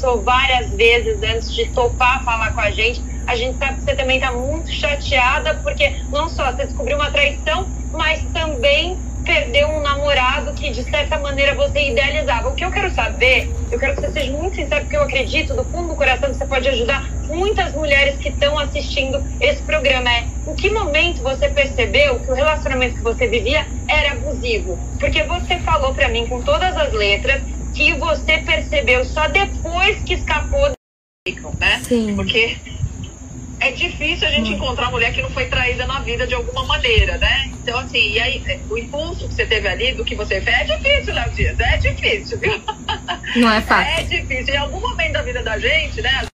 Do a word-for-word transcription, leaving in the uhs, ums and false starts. conversou várias vezes antes de topar falar com a gente. A gente sabe que você também está muito chateada, porque não só você descobriu uma traição, mas também perdeu um namorado que, de certa maneira, você idealizava. O que eu quero saber, eu quero que você seja muito sincero, porque eu acredito, do fundo do coração, que você pode ajudar muitas mulheres que estão assistindo esse programa. É, em que momento você percebeu que o relacionamento que você vivia era abusivo? Porque você falou para mim, com todas as letras, que você percebeu só depois que escapou do... né? Sim. Porque... é difícil a gente encontrar uma mulher que não foi traída na vida de alguma maneira, né? Então, assim, e aí, o impulso que você teve ali, do que você fez, é difícil, Léo Dias, é difícil, viu? Não é fácil. É difícil. Em algum momento da vida da gente, né?